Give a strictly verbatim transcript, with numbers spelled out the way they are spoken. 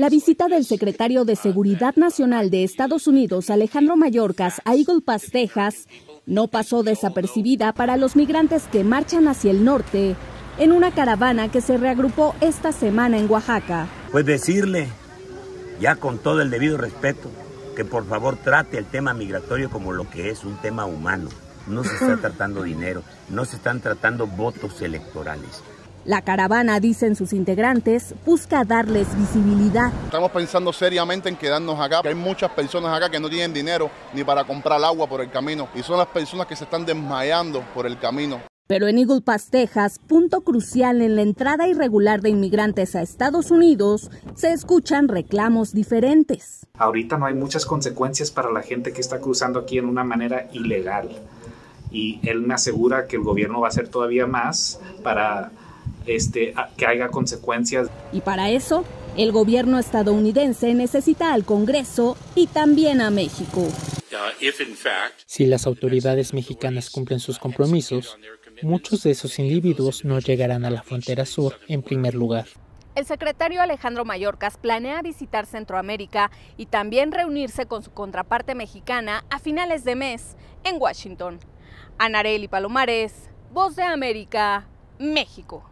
La visita del secretario de Seguridad Nacional de Estados Unidos, Alejandro Mayorkas, a Eagle Pass, Texas, no pasó desapercibida para los migrantes que marchan hacia el norte en una caravana que se reagrupó esta semana en Oaxaca. Pues decirle, ya con todo el debido respeto, que por favor trate el tema migratorio como lo que es, un tema humano. No se está tratando dinero, no se están tratando votos electorales. La caravana, dicen sus integrantes, busca darles visibilidad. Estamos pensando seriamente en quedarnos acá, que hay muchas personas acá que no tienen dinero ni para comprar agua por el camino, y son las personas que se están desmayando por el camino. Pero en Eagle Pass, Texas, punto crucial en la entrada irregular de inmigrantes a Estados Unidos, se escuchan reclamos diferentes. Ahorita no hay muchas consecuencias para la gente que está cruzando aquí en una manera ilegal, y él me asegura que el gobierno va a hacer todavía más para Este, que haya consecuencias. Y para eso, el gobierno estadounidense necesita al Congreso y también a México. Si las autoridades mexicanas cumplen sus compromisos, muchos de esos individuos no llegarán a la frontera sur en primer lugar. El secretario Alejandro Mayorkas planea visitar Centroamérica y también reunirse con su contraparte mexicana a finales de mes en Washington. Anareli Palomares, Voz de América, México.